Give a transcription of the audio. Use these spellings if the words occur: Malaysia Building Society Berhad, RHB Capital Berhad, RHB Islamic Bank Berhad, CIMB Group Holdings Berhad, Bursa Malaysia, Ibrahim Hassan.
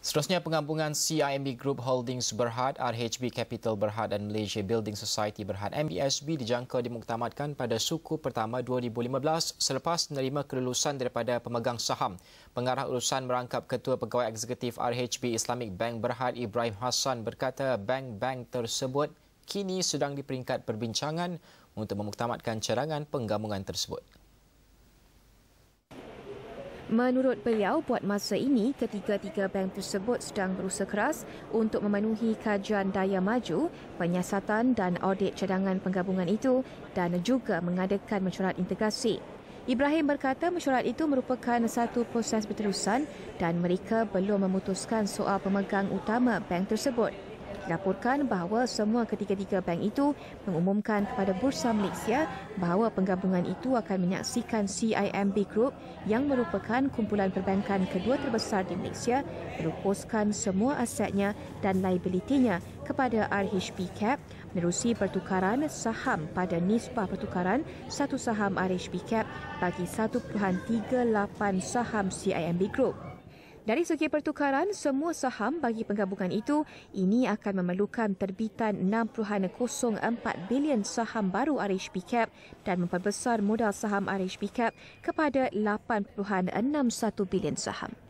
Seterusnya, penggabungan CIMB Group Holdings Berhad, RHB Capital Berhad dan Malaysia Building Society Berhad (MBSB) dijangka dimuktamadkan pada suku pertama 2015 selepas menerima kelulusan daripada pemegang saham. Pengarah urusan merangkap Ketua Pegawai Eksekutif RHB Islamic Bank Berhad, Ibrahim Hassan, berkata bank-bank tersebut kini sedang di peringkat perbincangan untuk memuktamadkan cadangan penggabungan tersebut. Menurut beliau, buat masa ini, ketiga-tiga bank tersebut sedang berusaha keras untuk memenuhi kajian daya maju, penyiasatan dan audit cadangan penggabungan itu dan juga mengadakan mesyuarat integrasi. Ibrahim berkata mesyuarat itu merupakan satu proses berterusan dan mereka belum memutuskan soal pemegang utama bank tersebut. Dilaporkan bahawa semua ketiga-tiga bank itu mengumumkan kepada Bursa Malaysia bahawa penggabungan itu akan menyaksikan CIMB Group yang merupakan kumpulan perbankan kedua terbesar di Malaysia meluposkan semua asetnya dan liabilitinya kepada RHB Cap menerusi pertukaran saham pada nisbah pertukaran satu saham RHB Cap bagi 1.38 saham CIMB Group. Dari segi pertukaran, semua saham bagi penggabungan ini akan memerlukan terbitan 6.04 bilion saham baru RHB Cap dan memperbesar modal saham RHB Cap kepada 8.61 bilion saham.